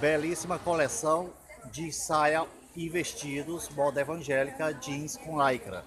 belíssima coleção de saia e vestidos moda evangélica jeans com lycra.